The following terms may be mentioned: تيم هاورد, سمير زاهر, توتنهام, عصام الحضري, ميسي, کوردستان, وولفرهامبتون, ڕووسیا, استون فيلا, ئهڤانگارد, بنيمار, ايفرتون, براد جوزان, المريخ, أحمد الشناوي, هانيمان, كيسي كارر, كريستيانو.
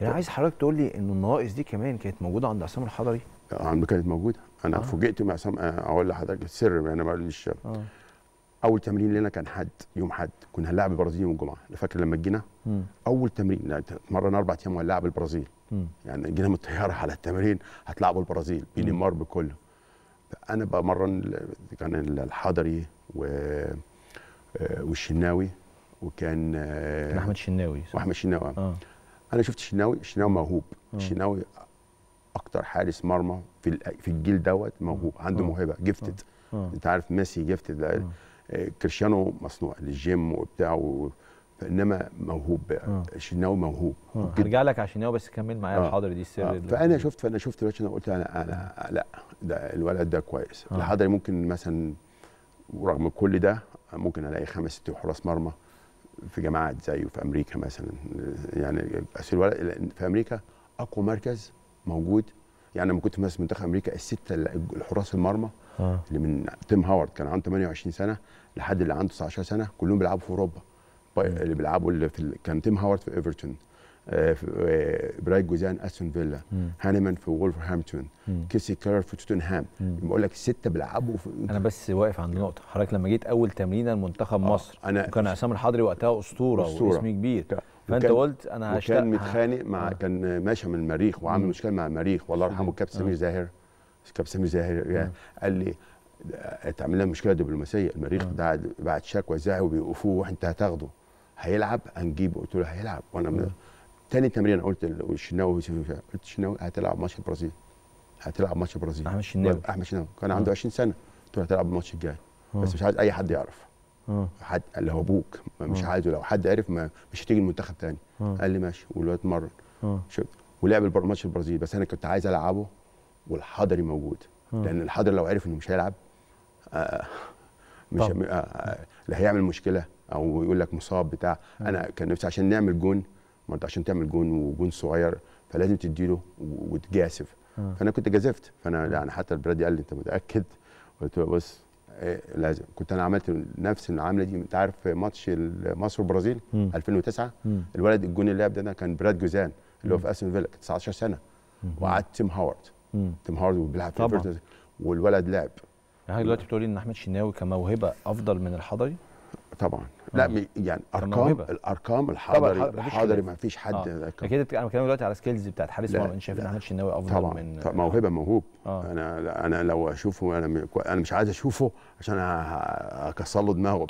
يعني عايز حضرتك تقول لي ان النواقص دي كمان كانت موجوده عند عصام الحضري؟ عنده كانت موجوده. انا فوجئت مع عصام. اقول لحضرتك السر، انا مش اول تمرين لنا كان حد يوم حد، كنا هنلاعب البرازيل يوم الجمعه. فاكر لما جينا اول تمرين اتمرنا 4 ايام وهنلاعب البرازيل، يعني جينا من الطياره على التمرين هتلاعبوا البرازيل بنيمار بكله. انا بمرن كان الحضري والشناوي، وكان احمد الشناوي انا شفت الشناوي، الشناوي موهوب. الشناوي اكتر حارس مرمى في الجيل دوت، موهوب، عنده موهبه، جيفتد. انت عارف ميسي جيفتد، كريستيانو مصنوع للجيم وبتاع، انما موهوب. الشناوي موهوب. هرجع لك على الشناوي بس كمل معايا الحضري دي السر. فانا شفت الواد الشناوي، قلت انا لا، ده الولد ده كويس. الحضري ممكن مثلا، ورغم كل ده ممكن الاقي 5 6 حراس مرمى في جماعات زيه في امريكا مثلا، يعني بس الولد في امريكا اقوى مركز موجود. يعني لما كنت ماسك منتخب امريكا ال6 الحراس المرمى اللي من تيم هاورد كان عنده 28 سنه لحد اللي عنده 19 سنه، كلهم بيلعبوا في اوروبا. اللي بيلعبوا كان تيم هاورد في ايفرتون، براد جوزان استون فيلا، هانيمان في وولفرهامبتون، كيسي كارر في توتنهام. بقول لك 6 بيلعبوا. انا بس واقف عند نقطه حضرتك، لما جيت اول تمرينه لمنتخب مصر وكان عصام الحضري وقتها اسطوره واسم كبير، فانت قلت انا هشتغل. كان متخانق مع كان ماشي من المريخ وعامل مشكله مع المريخ، والله يرحمه الكابتن سمير زاهر. الكابتن سمير زاهر قال لي تعمل لنا مشكله دبلوماسيه، المريخ بعت شكوى ازاي وبيوقفوه، انت هتاخده، هيلعب هنجيبه. قلت له هيلعب. وانا تاني تمرين قلت للشناوي، قلت الشناوي هتلعب ماتش البرازيل، هتلعب ماتش البرازيل. احمد الشناوي كان عنده 20 سنه، قلت له هتلعب الماتش الجاي، بس مش عايز اي حد يعرف، حد اللي هو ابوك مش عايزه، لو حد عرف مش هتيجي المنتخب تاني. قال لي ماشي، والواد اتمرن ولعب ماتش البرازيل. بس انا كنت عايز العبه والحضري موجود، لان الحضري لو عرف انه مش هيلعب مش لا هيعمل مشكله او يقول لك مصاب بتاع. انا كان نفسي عشان نعمل جون، ما انت عشان تعمل جون وجون صغير فلازم تديله وتجاسف. فانا كنت جازفت. فانا يعني حتى البرادي قال لي انت متاكد؟ قلت له بص لازم. كنت انا عملت نفس المعامله دي. انت عارف ماتش مصر والبرازيل 2009، الولد الجون اللي لعب ده كان براد جوزان اللي هو في استون فيلا، 19 سنه، وقعدت تيم هاورد. تيم هاورد وبيلعب في ايفرتون، والولد لعب. يعني دلوقتي بتقولي ان احمد الشناوي كموهبه افضل من الحضري؟ طبعا لا، يعني الارقام الحضري ما فيش حد. اكيد انا بتكلم دلوقتي على سكيلز بتاعت حارس مرمى. انت شايف ان احمد الشناوي افضل طبعاً من طبعا موهبه موهوب. انا لو اشوفه، انا مش عايز اشوفه عشان اكسر له دماغه.